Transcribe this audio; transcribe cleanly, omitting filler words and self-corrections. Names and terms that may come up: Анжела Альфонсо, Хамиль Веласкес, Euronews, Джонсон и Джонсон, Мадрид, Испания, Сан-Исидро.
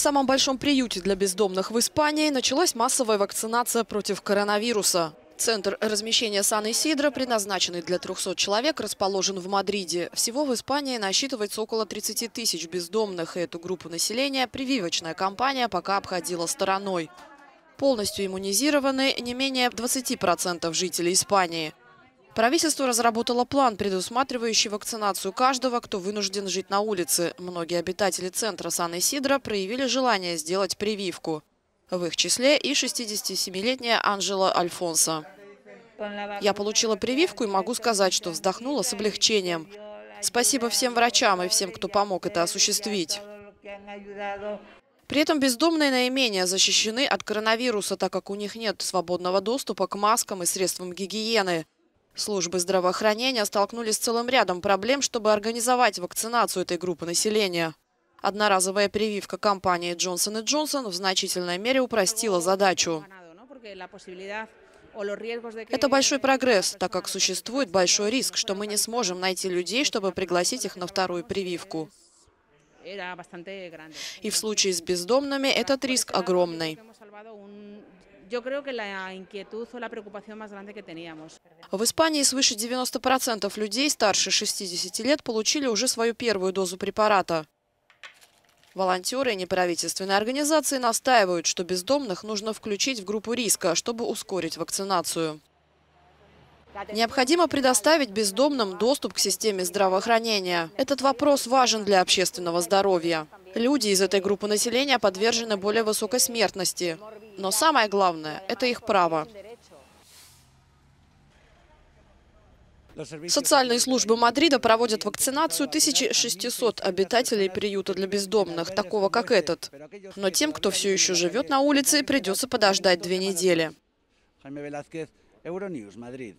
В самом большом приюте для бездомных в Испании началась массовая вакцинация против коронавируса. Центр размещения Сан-Исидро, предназначенный для 300 человек, расположен в Мадриде. Всего в Испании насчитывается около 30 тысяч бездомных, и эту группу населения прививочная кампания пока обходила стороной. Полностью иммунизированы не менее 20% жителей Испании. Правительство разработало план, предусматривающий вакцинацию каждого, кто вынужден жить на улице. Многие обитатели центра Сан-Исидро проявили желание сделать прививку. В их числе и 67-летняя Анжела Альфонсо. «Я получила прививку и могу сказать, что вздохнула с облегчением. Спасибо всем врачам и всем, кто помог это осуществить». При этом бездомные наименее защищены от коронавируса, так как у них нет свободного доступа к маскам и средствам гигиены. Службы здравоохранения столкнулись с целым рядом проблем, чтобы организовать вакцинацию этой группы населения. Одноразовая прививка компании «Джонсон и Джонсон» в значительной мере упростила задачу. Это большой прогресс, так как существует большой риск, что мы не сможем найти людей, чтобы пригласить их на вторую прививку. И в случае с бездомными этот риск огромный. В Испании свыше 90% людей старше 60 лет получили уже свою первую дозу препарата. Волонтеры и неправительственные организации настаивают, что бездомных нужно включить в группу риска, чтобы ускорить вакцинацию. Необходимо предоставить бездомным доступ к системе здравоохранения. Этот вопрос важен для общественного здоровья. Люди из этой группы населения подвержены более высокой смертности. Но самое главное – это их право. Социальные службы Мадрида проводят вакцинацию 1600 обитателей приюта для бездомных, такого как этот. Но тем, кто все еще живет на улице, придется подождать 2 недели. Хамиль Веласкес, Euronews, Мадрид.